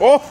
Oh!